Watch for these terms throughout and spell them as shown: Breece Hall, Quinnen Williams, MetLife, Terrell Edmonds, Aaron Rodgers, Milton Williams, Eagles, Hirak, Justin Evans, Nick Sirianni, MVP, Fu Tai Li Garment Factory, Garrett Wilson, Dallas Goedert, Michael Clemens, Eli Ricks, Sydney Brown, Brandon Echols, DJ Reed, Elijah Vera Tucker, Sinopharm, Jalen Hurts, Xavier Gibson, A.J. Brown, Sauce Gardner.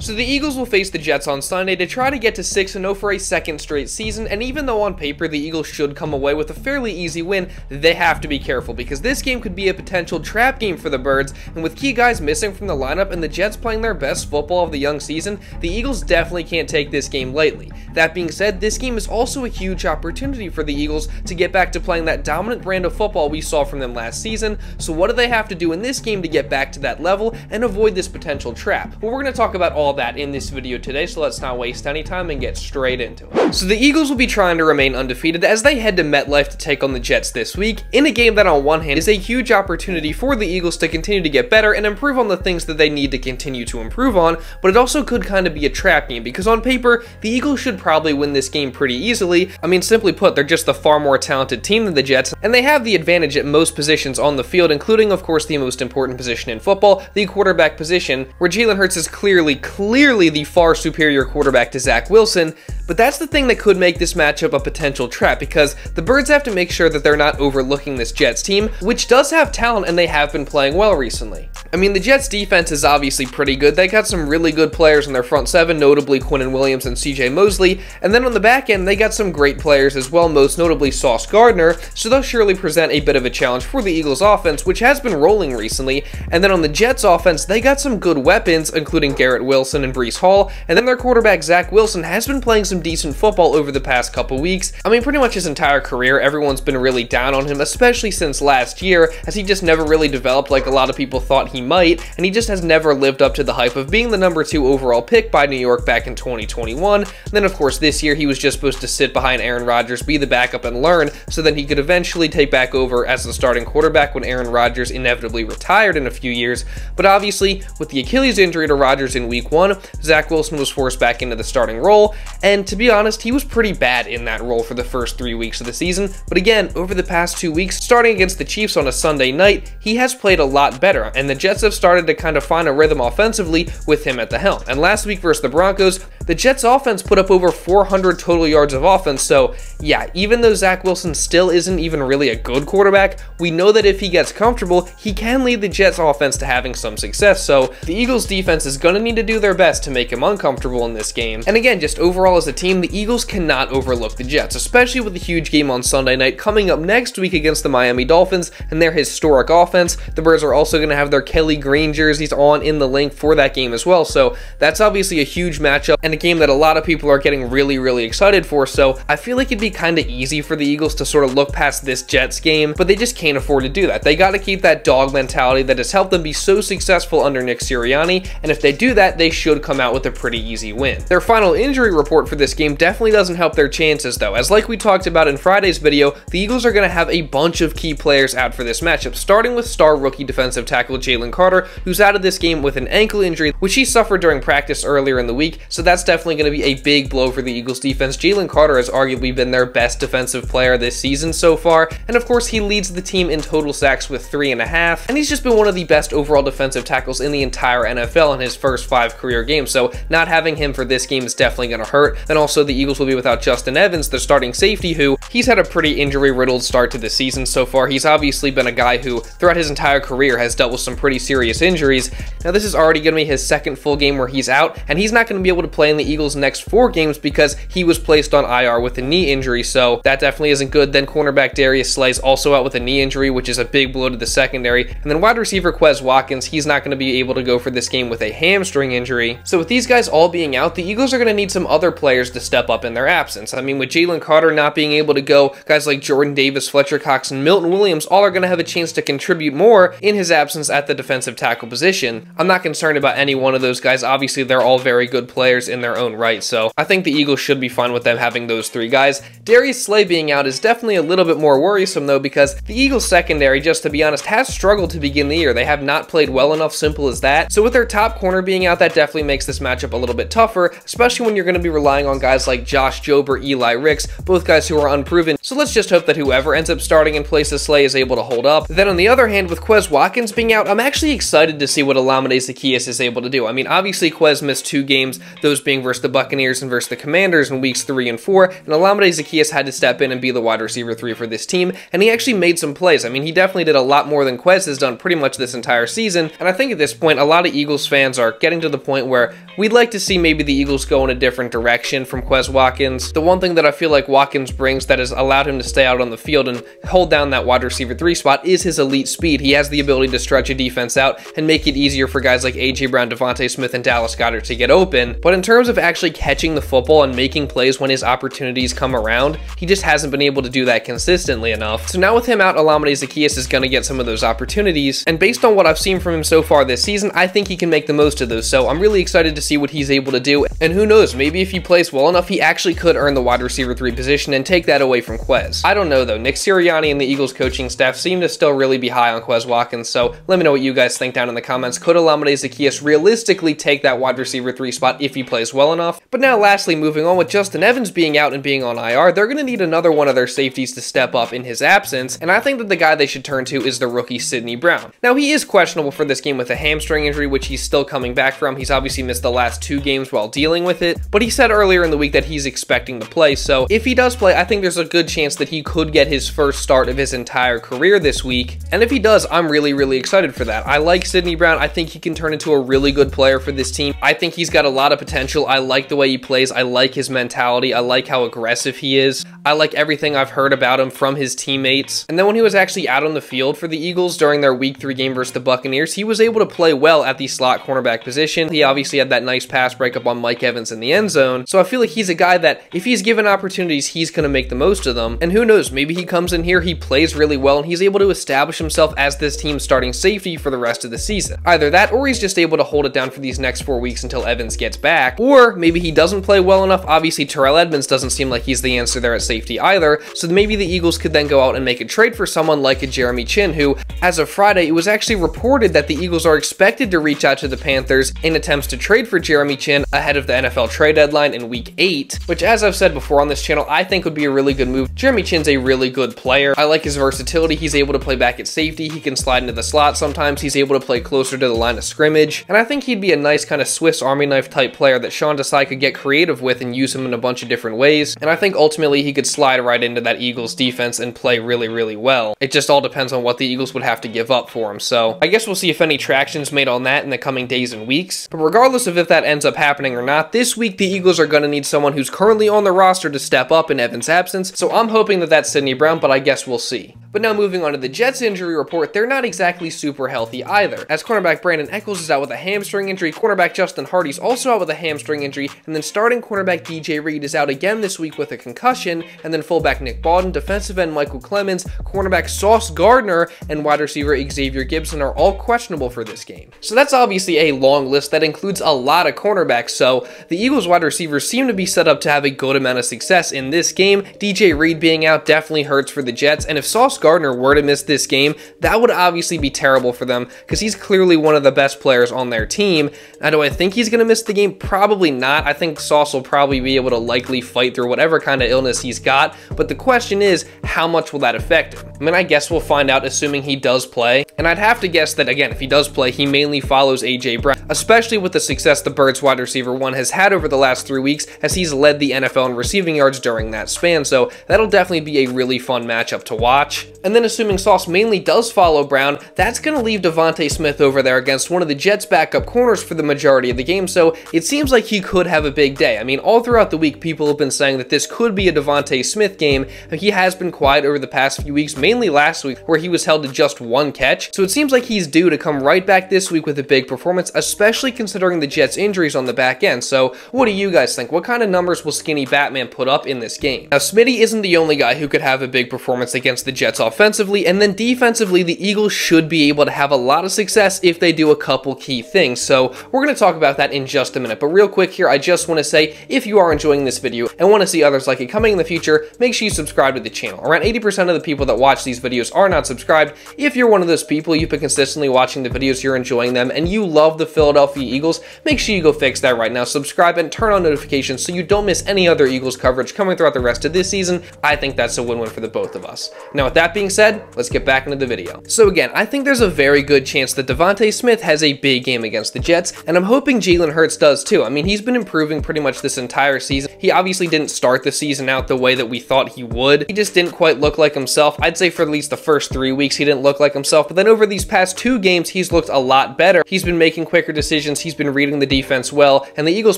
So the Eagles will face the Jets on Sunday to try to get to 6-0 for a second straight season, and even though on paper the Eagles should come away with a fairly easy win, they have to be careful because this game could be a potential trap game for the Birds, and with key guys missing from the lineup and the Jets playing their best football of the young season, the Eagles definitely can't take this game lightly. That being said, this game is also a huge opportunity for the Eagles to get back to playing that dominant brand of football we saw from them last season, so what do they have to do in this game to get back to that level and avoid this potential trap? Well, we're going to talk about all that in this video today, so let's not waste any time and get straight into it. So the Eagles will be trying to remain undefeated as they head to MetLife to take on the Jets this week, in a game that on one hand is a huge opportunity for the Eagles to continue to get better and improve on the things that they need to continue to improve on, but it also could kind of be a trap game because on paper, the Eagles should probably win this game pretty easily. I mean, simply put, they're just a far more talented team than the Jets, and they have the advantage at most positions on the field, including, of course, the most important position in football, the quarterback position, where Jalen Hurts is clearly the far superior quarterback to Zach Wilson, but that's the thing that could make this matchup a potential trap because the Birds have to make sure that they're not overlooking this Jets team, which does have talent and they have been playing well recently. I mean, the Jets defense is obviously pretty good. They got some really good players in their front seven, notably Quinnen Williams and CJ Mosley, and then on the back end, they got some great players as well, most notably Sauce Gardner, so they'll surely present a bit of a challenge for the Eagles offense, which has been rolling recently, and then on the Jets offense, they got some good weapons, including Garrett Wilson and Breece Hall, and then their quarterback Zach Wilson has been playing some decent football over the past couple weeks. I mean, pretty much his entire career, everyone's been really down on him, especially since last year, as he just never really developed like a lot of people thought he might, and he just has never lived up to the hype of being the #2 overall pick by New York back in 2021. And then, of course, this year he was just supposed to sit behind Aaron Rodgers, be the backup and learn, so then he could eventually take back over as the starting quarterback when Aaron Rodgers inevitably retired in a few years. But obviously, with the Achilles injury to Rodgers in Week 1, Zach Wilson was forced back into the starting role, and to be honest, he was pretty bad in that role for the first 3 weeks of the season, but again, over the past 2 weeks, starting against the Chiefs on a Sunday night, he has played a lot better, and the Jets have started to kind of find a rhythm offensively with him at the helm. And last week versus the Broncos, the Jets offense put up over 400 total yards of offense, so yeah, even though Zach Wilson still isn't even really a good quarterback, we know that if he gets comfortable, he can lead the Jets offense to having some success, so the Eagles defense is going to need to do their best to make him uncomfortable in this game. And again, just overall as a team, the Eagles cannot overlook the Jets, especially with the huge game on Sunday night coming up next week against the Miami Dolphins and their historic offense. The Birds are also going to have their Kelly Green jerseys on in the link for that game as well, so that's obviously a huge matchup and a game that a lot of people are getting really excited for, so I feel like it'd be kind of easy for the Eagles to sort of look past this Jets game, but they just can't afford to do that. They got to keep that dog mentality that has helped them be so successful under Nick Sirianni, and if they do that, they should come out with a pretty easy win. Their final injury report for this game definitely doesn't help their chances though, as like we talked about in Friday's video, the Eagles are going to have a bunch of key players out for this matchup, starting with star rookie defensive tackle Jalen Carter, who's out of this game with an ankle injury, which he suffered during practice earlier in the week, so that's definitely going to be a big blow for the Eagles defense. Jalen Carter has arguably been their best defensive player this season so far, and of course he leads the team in total sacks with 3.5, and he's just been one of the best overall defensive tackles in the entire NFL in his first 5 career games, so not having him for this game is definitely going to hurt. And also the Eagles will be without Justin Evans, their starting safety, who he's had a pretty injury-riddled start to the season so far. He's obviously been a guy who throughout his entire career has dealt with some pretty serious injuries. Now this is already going to be his second full game where he's out, and he's not going to be able to play in the Eagles' next 4 games because he was placed on IR with a knee injury, so that definitely isn't good. Then cornerback Darius Slay is also out with a knee injury, which is a big blow to the secondary. And then wide receiver Quez Watkins, he's not going to be able to go for this game with a hamstring injury. So with these guys all being out, the Eagles are going to need some other players to step up in their absence. I mean, with Jalen Carter not being able to go, guys like Jordan Davis, Fletcher Cox, and Milton Williams all are going to have a chance to contribute more in his absence at the defensive tackle position. I'm not concerned about any one of those guys. Obviously, they're all very good players in their own right, so I think the Eagles should be fine with them having those 3 guys. Darius Slay being out is definitely a little bit more worrisome, though, because the Eagles secondary, just to be honest, has struggled to begin the year. They have not played well enough, simple as that. So with their top corner being out, that definitely makes this matchup a little bit tougher, especially when you're going to be relying on guys like Josh Jobe or Eli Ricks, both guys who are unproven. So let's just hope that whoever ends up starting in place of Slay is able to hold up. Then on the other hand, with Quez Watkins being out, I'm actually excited to see what Olamide Zaccheaus is able to do. I mean, obviously Quez missed 2 games, those being versus the Buccaneers and versus the Commanders in weeks 3 and 4, and Olamide Zaccheaus had to step in and be the wide receiver 3 for this team, and he actually made some plays. I mean, he definitely did a lot more than Quez has done pretty much this entire season, and I think at this point, a lot of Eagles fans are getting to the point where We'd like to see maybe the Eagles go in a different direction from Quez Watkins. The one thing that I feel like Watkins brings that has allowed him to stay out on the field and hold down that wide receiver 3 spot is his elite speed. He has the ability to stretch a defense out and make it easier for guys like A.J. Brown, DeVonta Smith, and Dallas Goedert to get open. But in terms of actually catching the football and making plays when his opportunities come around, he just hasn't been able to do that consistently enough. So now with him out, Olamide Zaccheaus is going to get some of those opportunities. And based on what I've seen from him so far this season, I think he can make the most of those. So I'm really excited to see what he's able to do. And who knows, maybe if he plays well enough, he actually could earn the wide receiver 3 position and take that away from Quez. I don't know though. Nick Sirianni and the Eagles coaching staff seem to still really be high on Quez Watkins. So let me know what you guys think down in the comments. Could Olamide Zaccheaus realistically take that wide receiver 3 spot if he plays well enough? But now lastly, moving on, with Justin Evans being out and being on IR, they're going to need another one of their safeties to step up in his absence. And I think that the guy they should turn to is the rookie Sydney Brown. Now he is questionable for this game with a hamstring injury, which he's still coming back from. He's obviously missed the last 2 games while dealing with it, but he said earlier in the week that he's expecting to play. So if he does play, I think there's a good chance that he could get his first start of his entire career this week. And if he does, I'm really excited for that. I like Sydney Brown. I think he can turn into a really good player for this team. I think he's got a lot of potential. I like the way he plays. I like his mentality. I like how aggressive he is. I like everything I've heard about him from his teammates. And then when he was actually out on the field for the Eagles during their week 3 game versus the Buccaneers, he was able to play well at the slot cornerback position. He obviously had that nice pass breakup on Mike Evans in the end zone. So I feel like he's a guy that if he's given opportunities, he's going to make the most of them. And who knows, maybe he comes in here, he plays really well, and he's able to establish himself as this team's starting safety for the rest of the season. Either that, or he's just able to hold it down for these next 4 weeks until Evans gets back. Or maybe he doesn't play well enough. Obviously, Terrell Edmonds doesn't seem like he's the answer there at safety either. So maybe the Eagles could then go out and make a trade for someone like a Jeremy Chinn, who, as of Friday, it was actually reported that the Eagles are expected to reach out to the Panthers in attempts to trade for Jeremy Chinn ahead of the NFL trade deadline in week 8, which, as I've said before on this channel, I think would be a really good move. Jeremy Chinn's a really good player. I like his versatility. He's able to play back at safety. He can slide into the slot sometimes. He's able to play closer to the line of scrimmage. And I think he'd be a nice kind of Swiss Army knife type player that Sean Desai could get creative with and use him in a bunch of different ways. And I think ultimately he could slide right into that Eagles defense and play really well. It just all depends on what the Eagles would have to give up for him. So I guess we'll see if any traction's made on that in the coming days and weeks. But regardless of if that ends up happening or not, this week the Eagles are going to need someone who's currently on the roster to step up in Evans' absence. So I'm hoping that that's Sydney Brown, but I guess we'll see. But now moving on to the Jets injury report, they're not exactly super healthy either, as cornerback Brandon Echols is out with a hamstring injury, cornerback Justin Hardy's also out with a hamstring injury, and then starting cornerback DJ Reed is out again this week with a concussion, and then fullback Nick Bawden, defensive end Michael Clemens, cornerback Sauce Gardner, and wide receiver Xavier Gibson are all questionable for this game. So that's obviously a long list that includes a lot of cornerbacks, so the Eagles wide receivers seem to be set up to have a good amount of success in this game. DJ Reed being out definitely hurts for the Jets, and if Sauce Gardner were to miss this game, that would obviously be terrible for them because he's clearly one of the best players on their team. Now, do I think he's going to miss the game? Probably not. I think Sauce will probably be able to likely fight through whatever kind of illness he's got, but the question is, how much will that affect him? I mean, I guess we'll find out, assuming he does play, and I'd have to guess that, again, if he does play, he mainly follows A.J. Brown, especially with the success the Birds wide receiver 1 has had over the last 3 weeks as he's led the NFL in receiving yards during that span, so that'll definitely be a really fun matchup to watch. And then assuming Sauce mainly does follow Brown, that's going to leave DeVonta Smith over there against one of the Jets' backup corners for the majority of the game, so it seems like he could have a big day. I mean, all throughout the week, people have been saying that this could be a DeVonta Smith game. He has been quiet over the past few weeks, mainly last week, where he was held to just 1 catch, so it seems like he's due to come right back this week with a big performance, especially considering the Jets' injuries on the back end. So what do you guys think? What kind of numbers will Skinny Batman put up in this game? Now, Smitty isn't the only guy who could have a big performance against the Jets offensively, and then defensively, the Eagles should be able to have a lot of success if they do a couple key things. So we're going to talk about that in just a minute. But real quick here, I just want to say, if you are enjoying this video and want to see others like it coming in the future, make sure you subscribe to the channel. Around 80% of the people that watch these videos are not subscribed. If you're one of those people, you've been consistently watching the videos, you're enjoying them, and you love the Philadelphia Eagles, make sure you go fix that right now. Subscribe and turn on notifications so you don't miss any other Eagles coverage coming throughout the rest of this season. I think that's a win-win for the both of us. Now with that that being said, let's get back into the video. So again, I think there's a very good chance that DeVonta Smith has a big game against the Jets, and I'm hoping Jalen Hurts does too. I mean, he's been improving pretty much this entire season. He obviously didn't start the season out the way that we thought he would. He just didn't quite look like himself. I'd say for at least the first 3 weeks, he didn't look like himself, but then over these past 2 games, he's looked a lot better. He's been making quicker decisions. He's been reading the defense well, and the Eagles'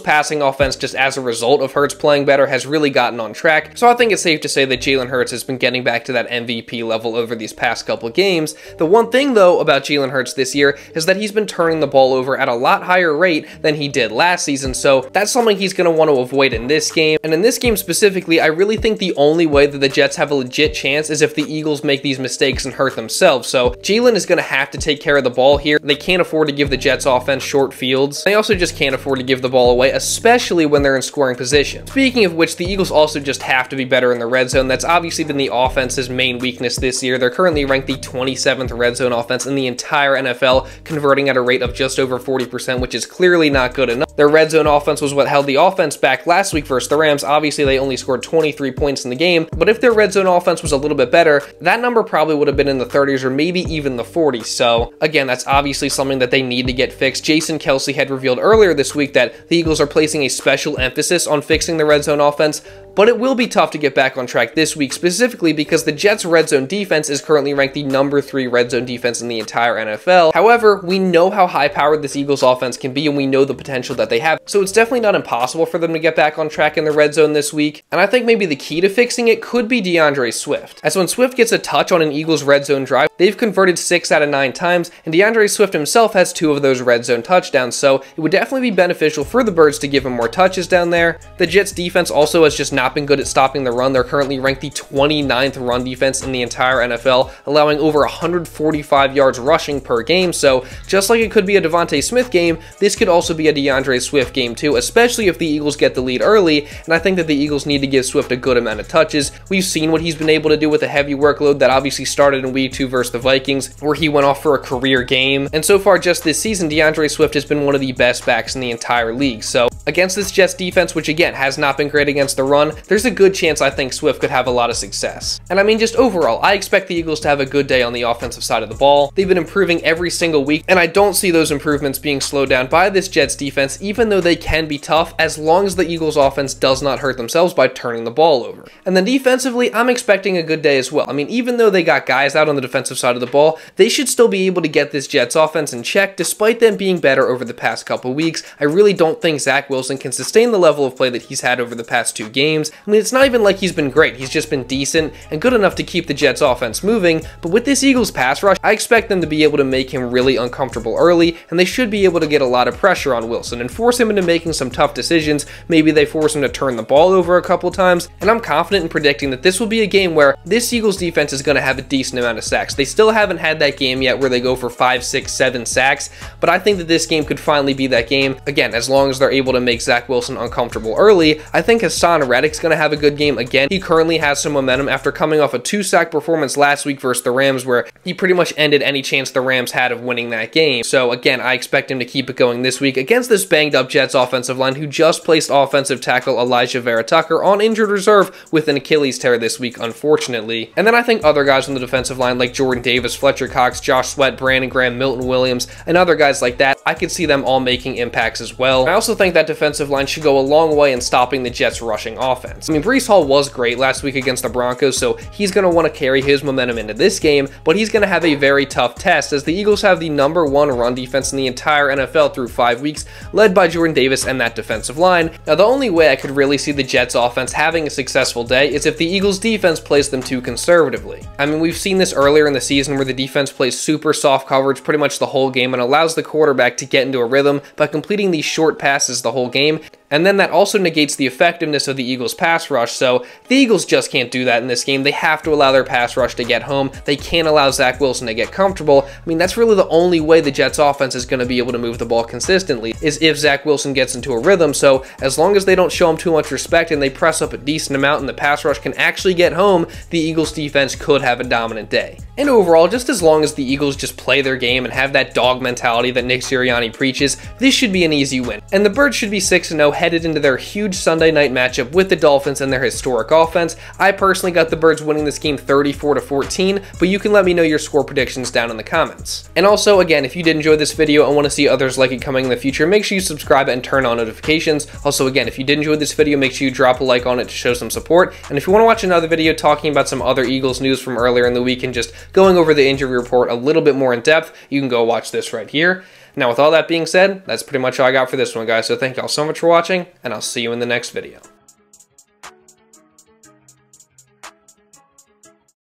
passing offense, just as a result of Hurts playing better, has really gotten on track. So I think it's safe to say that Jalen Hurts has been getting back to that MVP level over these past couple games. The one thing though about Jalen Hurts this year is that he's been turning the ball over at a lot higher rate than he did last season, so that's something he's going to want to avoid in this game. And in this game specifically, I really think the only way that the Jets have a legit chance is if the Eagles make these mistakes and hurt themselves. So Jalen is going to have to take care of the ball here. They can't afford to give the Jets offense short fields. They also just can't afford to give the ball away, especially when they're in scoring position. Speaking of which, the Eagles also just have to be better in the red zone. That's obviously been the offense's main weakness this year. They're currently ranked the 27th red zone offense in the entire NFL, converting at a rate of just over 40%, which is clearly not good enough. Their red zone offense was what held the offense back last week versus the Rams. Obviously, they only scored 23 points in the game, but if their red zone offense was a little bit better, that number probably would have been in the 30s or maybe even the 40s. So again, that's obviously something that they need to get fixed. Jason Kelce had revealed earlier this week that the Eagles are placing a special emphasis on fixing the red zone offense, but it will be tough to get back on track this week, specifically because the Jets' red zone defense is currently ranked the number 3 red zone defense in the entire NFL. However, we know how high-powered this Eagles offense can be, and we know the potential that they have, so it's definitely not impossible for them to get back on track in the red zone this week. And I think maybe the key to fixing it could be DeAndre Swift, as when Swift gets a touch on an Eagles red zone drive, they've converted 6 out of 9 times, and DeAndre Swift himself has 2 of those red zone touchdowns, so it would definitely be beneficial for the Birds to give him more touches down there. The Jets' defense also has just not been good at stopping the run. They're currently ranked the 29th run defense in the entire NFL, allowing over 145 yards rushing per game, so just like it could be a DeVonta Smith game, this could also be a DeAndre Swift game too, especially if the Eagles get the lead early, and I think that the Eagles need to give Swift a good amount of touches. We've seen what he's been able to do with a heavy workload that obviously started in Week 2 versus the Vikings, where he went off for a career game, and so far just this season, DeAndre Swift has been one of the best backs in the entire league. So against this Jets defense, which again has not been great against the run, there's a good chance I think Swift could have a lot of success. And I mean, just overall, I expect the Eagles to have a good day on the offensive side of the ball. They've been improving every single week, and I don't see those improvements being slowed down by this Jets defense, even though they can be tough, as long as the Eagles offense does not hurt themselves by turning the ball over. And then defensively, I'm expecting a good day as well. I mean, even though they got guys out on the defensive side of the ball, they should still be able to get this Jets offense in check, despite them being better over the past couple weeks. I really don't think Zach Wilson can sustain the level of play that he's had over the past 2 games. I mean, it's not even like he's been great. He's just been decent and good enough to keep the Jets offense moving, but with this Eagles pass rush, I expect them to be able to make him really uncomfortable early, and they should be able to get a lot of pressure on Wilson and force him into making some tough decisions. Maybe they force him to turn the ball over a couple times, and I'm confident in predicting that this will be a game where this Eagles defense is going to have a decent amount of sacks. They still haven't had that game yet where they go for 5, 6, 7 sacks, but I think that this game could finally be that game. Again, as long as they're able to make Zach Wilson uncomfortable early. I think Hassan Reddick's going to have a good game again. He currently has some momentum after coming off a 2-sack performance last week versus the Rams, where he pretty much ended any chance the Rams had of winning that game. So again, I expect him to keep it going this week against this banged up Jets offensive line, who just placed offensive tackle Elijah Vera Tucker on injured reserve with an Achilles tear this week, unfortunately. And then I think other guys on the defensive line like Jordan Davis, Fletcher Cox, Josh Sweat, Brandon Graham, Milton Williams, and other guys like that, I could see them all making impacts as well. I also think that defensive line should go a long way in stopping the Jets' rushing offense. I mean, Breece Hall was great last week against the Broncos, so he's going to want to carry his momentum into this game, but he's going to have a very tough test, as the Eagles have the number 1 run defense in the entire NFL through 5 weeks, led by Jordan Davis and that defensive line. Now, the only way I could really see the Jets' offense having a successful day is if the Eagles' defense plays them too conservatively. I mean, we've seen this earlier in the season where the defense plays super soft coverage pretty much the whole game and allows the quarterback to get into a rhythm by completing these short passes the whole game, and then that also negates the effectiveness of the Eagles' pass rush, so the Eagles just can't do that in this game. They have to allow their pass rush to get home. They can't allow Zach Wilson to get comfortable. I mean, that's really the only way the Jets' offense is going to be able to move the ball consistently, is if Zach Wilson gets into a rhythm, so as long as they don't show him too much respect and they press up a decent amount and the pass rush can actually get home, the Eagles' defense could have a dominant day. And overall, just as long as the Eagles just play their game and have that dog mentality that Nick Sirianni preaches, this should be an easy win. And the Birds should be 6-0 headed into their huge Sunday night matchup with the Dolphins and their historic offense. I personally got the Birds winning this game 34-14, but you can let me know your score predictions down in the comments. And also, again, if you did enjoy this video and want to see others like it coming in the future, make sure you subscribe and turn on notifications. Also, again, if you did enjoy this video, make sure you drop a like on it to show some support. And if you want to watch another video talking about some other Eagles news from earlier in the week and just going over the injury report a little bit more in depth, you can go watch this right here. Now, with all that being said, that's pretty much all I got for this one, guys. So thank y'all so much for watching, and I'll see you in the next video.